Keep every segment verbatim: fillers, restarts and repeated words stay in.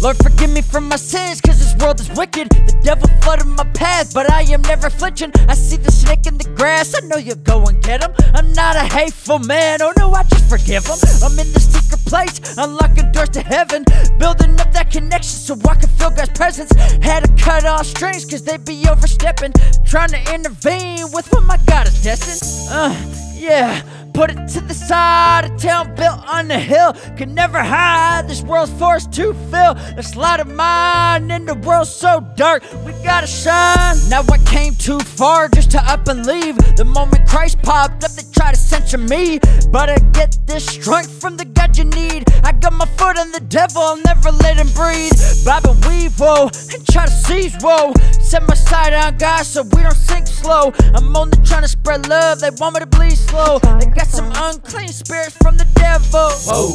Lord, forgive me for my sins, cause this world is wicked. The devil flooded my path, but I am never flinching. I see the snake in the grass, I know you'll go and get him. I'm not a hateful man, oh no, I just forgive him. I'm in the secret place, unlocking doors to heaven, building up that connection so I can feel God's presence. Had to cut off strings, cause they be overstepping, trying to intervene with what my God is destined. Uh, yeah. Put it to the side, a town built on the hill can never hide, this world's forced to fill. This light of mine in the world so dark, we gotta shine. Now I came too far just to up and leave. The moment Christ popped up, they try to censor me, but I get this strength from the God you need. I got my foot on the devil, I'll never let him breathe. Bob and weave, whoa, and try to seize, whoa. Set my sight on God so we don't sink slow. I'm only trying to spread love, they want me to bleed slow. They got some unclean spirits from the devil. Whoa.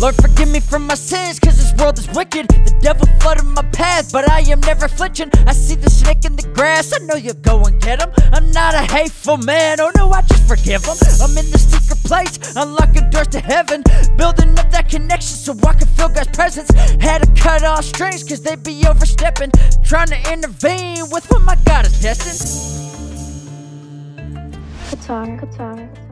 Lord, forgive me for my sins, cause this world is wicked. The devil flooded my path, but I am never flinching. I see the snake in the grass, I know you'll go and get him. I'm not a hateful man, oh no, I just forgive him. I'm in the secret place, unlocking doors to heaven, building up that connection so I can feel God's presence. Had to cut off strings, cause they be overstepping, trying to intervene with what my God is destined. Guitar, guitar.